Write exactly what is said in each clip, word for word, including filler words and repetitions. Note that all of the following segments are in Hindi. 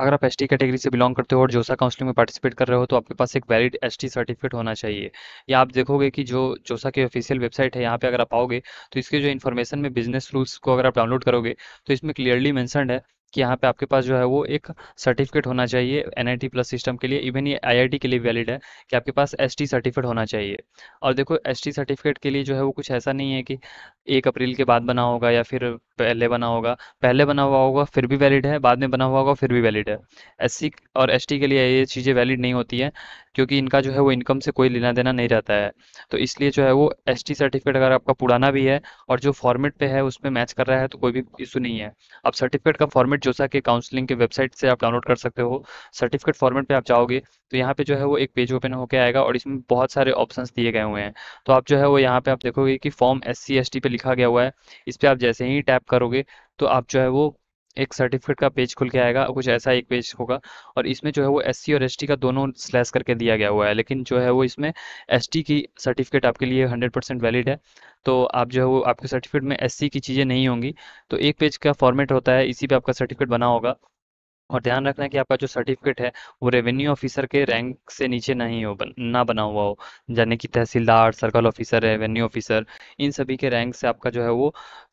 अगर आप एसटी कैटेगरी से बिलोंग करते हो और जोसा काउंसलिंग में पार्टिसिपेट कर रहे हो तो आपके पास एक वैलिड एसटी सर्टिफिकेट होना चाहिए। या आप देखोगे कि जो जोसा की ऑफिशियल वेबसाइट है, यहाँ पे अगर आप आओगे तो इसके जो इन्फॉर्मेशन में बिजनेस रूल्स को अगर आप डाउनलोड करोगे तो इसमें क्लियरली मेंशन्ड है कि यहाँ पे आपके पास जो है वो एक सर्टिफिकेट होना चाहिए एनआईटी प्लस सिस्टम के लिए। इवन ये आईआईटी के लिए वैलिड है कि आपके पास एसटी सर्टिफिकेट होना चाहिए। और देखो एसटी सर्टिफिकेट के लिए जो है वो कुछ ऐसा नहीं है कि एक अप्रैल के बाद बना होगा या फिर पहले बना होगा। पहले बना हुआ होगा फिर भी वैलिड है, बाद में बना हुआ होगा फिर भी वैलिड है। एससी और एसटी के लिए ये चीज़ें वैलिड नहीं होती हैं क्योंकि इनका जो है वो इनकम से कोई लेना देना नहीं रहता है। तो इसलिए जो है वो एसटी सर्टिफिकेट अगर आपका पुराना भी है और जो फॉर्मेट पे है उसमें मैच कर रहा है तो कोई भी इशू नहीं है। अब सर्टिफिकेट का फॉर्मेट जोसा के काउंसलिंग के वेबसाइट से आप डाउनलोड कर सकते हो। सर्टिफिकेट फॉर्मेट पे आप जाओगे तो यहाँ पे जो है वो एक पेज ओपन होकर आएगा और इसमें बहुत सारे ऑप्शंस दिए गए हुए हैं। तो आप जो है वो यहाँ पे आप देखोगे कि form S C S T पे लिखा गया हुआ है। इस पर आप जैसे ही टैप करोगे तो आप जो है वो एक सर्टिफिकेट का पेज खुल के आएगा, कुछ ऐसा एक पेज होगा और इसमें जो है वो एससी और एसटी का दोनों स्लैश करके दिया गया हुआ है। लेकिन जो है वो इसमें एसटी की सर्टिफिकेट आपके लिए हंड्रेड परसेंट वैलिड है, तो आप जो है वो आपके सर्टिफिकेट में एससी की चीज़ें नहीं होंगी। तो एक पेज का फॉर्मेट होता है, इसी पे आपका सर्टिफिकेट बना होगा। और ध्यान रखना है कि आपका जो सर्टिफिकेट है वो रेवेन्यू ऑफिसर के रैंक से नीचे नहीं हो बन, ना बना हुआ हो, यानी कि तहसीलदार, सर्कल ऑफिसर, रेवेन्यू ऑफिसर, इन सभी के रैंक से आपका जो है वो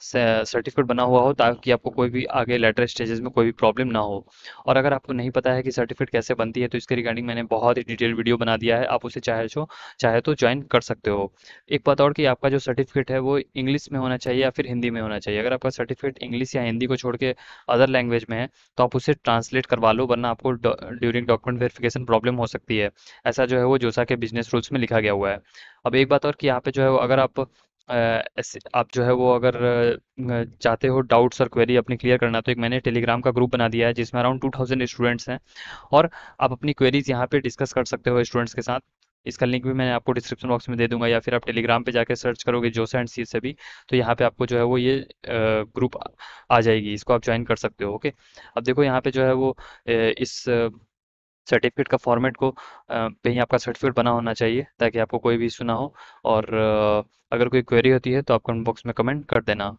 सर्टिफिकेट बना हुआ हो ताकि आपको कोई भी आगे लेटर स्टेजेस में कोई भी प्रॉब्लम ना हो। और अगर आपको नहीं पता है कि सर्टिफिकेट कैसे बनती है तो इसके रिगार्डिंग मैंने बहुत ही डिटेल वीडियो बना दिया है, आप उसे चाहे जो चाहे तो ज्वाइन कर सकते हो। एक बात और कि आपका जो सर्टिफिकेट है वो इंग्लिश में होना चाहिए या फिर हिंदी में होना चाहिए। अगर आपका सर्टिफिकेट इंग्लिश या हिंदी को छोड़ के अदर लैंग्वेज में है तो आप उसे ट्रांस ट्रांसलेट करवा लो, वरना आपको ड्यूरिंग डॉक्यूमेंट वेरिफिकेशन प्रॉब्लम हो सकती है। ऐसा जो है वो जोसा के बिजनेस रूल्स में लिखा गया हुआ है। अब एक बात और कि यहाँ पे जो है वो अगर आप आप जो है वो अगर चाहते हो डाउट्स और क्वेरी अपनी क्लियर करना तो एक मैंने टेलीग्राम का ग्रुप बना दिया है जिसमें अराउंड टू थाउजेंड स्टूडेंट्स हैं और आप अपनी क्वेरीज यहाँ पे डिस्कस कर सकते हो स्टूडेंट्स के साथ। इसका लिंक भी मैं आपको डिस्क्रिप्शन बॉक्स में दे दूंगा या फिर आप टेलीग्राम पे जाकर सर्च करोगे जोसा एंड सीएसएबी तो यहाँ पे आपको जो है वो ये ग्रुप आ जाएगी, इसको आप ज्वाइन कर सकते हो। ओके, अब देखो यहाँ पे जो है वो इस सर्टिफिकेट का फॉर्मेट को पे ही आपका सर्टिफिकेट बना होना चाहिए ताकि आपको कोई भी इशू ना हो। और अगर कोई क्वेरी होती है तो आप कमेंट बॉक्स में कमेंट कर देना।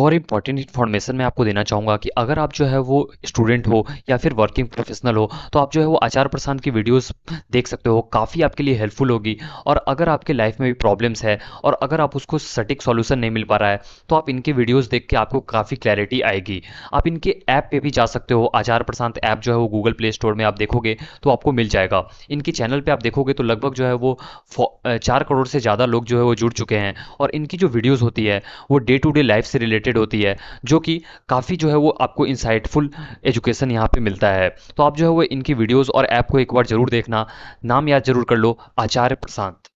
और इम्पॉर्टेंट इन्फॉर्मेशन मैं आपको देना चाहूँगा कि अगर आप जो है वो स्टूडेंट हो या फिर वर्किंग प्रोफेशनल हो तो आप जो है वो आचार्य प्रशांत की वीडियोस देख सकते हो, काफ़ी आपके लिए हेल्पफुल होगी। और अगर आपके लाइफ में भी प्रॉब्लम्स है और अगर आप उसको सटीक सॉल्यूशन नहीं मिल पा रहा है तो आप इनके वीडियोस देख के आपको काफ़ी क्लैरिटी आएगी। आप इनके ऐप पर भी जा सकते हो, आचार्य प्रशांत ऐप जो है वो गूगल प्ले स्टोर में आप देखोगे तो आपको मिल जाएगा। इनके चैनल पर आप देखोगे तो लगभग जो है वो चार करोड़ से ज़्यादा लोग जो है वो जुड़ चुके हैं और इनकी जो वीडियोज़ होती है वो डे टू डे लाइफ से रिलेटेड होती है जो कि काफ़ी जो है वो आपको इंसाइटफुल एजुकेशन यहाँ पे मिलता है। तो आप जो है वो इनकी वीडियोस और ऐप को एक बार जरूर देखना, नाम याद जरूर कर लो, आचार्य प्रशांत।